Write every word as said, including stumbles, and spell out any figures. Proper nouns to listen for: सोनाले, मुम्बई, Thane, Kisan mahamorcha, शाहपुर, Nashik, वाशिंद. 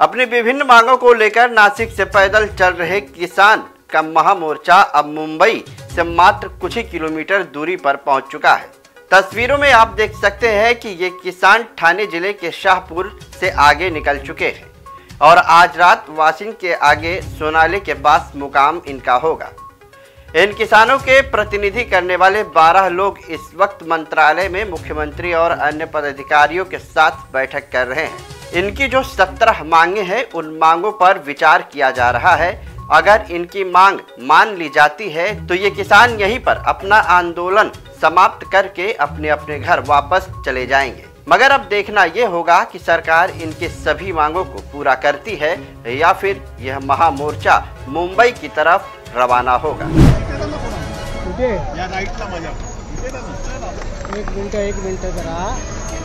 अपनी विभिन्न मांगों को लेकर नासिक से पैदल चल रहे किसान का महामोर्चा अब मुंबई से मात्र कुछ ही किलोमीटर दूरी पर पहुंच चुका है। तस्वीरों में आप देख सकते हैं कि ये किसान ठाणे जिले के शाहपुर से आगे निकल चुके हैं और आज रात वाशिंद के आगे सोनाले के पास मुकाम इनका होगा। इन किसानों के प्रतिनिधि करने वाले बारह लोग इस वक्त मंत्रालय में मुख्यमंत्री और अन्य पदाधिकारियों के साथ बैठक कर रहे हैं। इनकी जो सत्रह मांगे हैं उन मांगों पर विचार किया जा रहा है। अगर इनकी मांग मान ली जाती है तो ये किसान यहीं पर अपना आंदोलन समाप्त करके अपने अपने घर वापस चले जाएंगे। मगर अब देखना ये होगा कि सरकार इनके सभी मांगों को पूरा करती है या फिर यह महामोर्चा मुंबई की तरफ रवाना होगा। एक मिनट एक मिनट जरा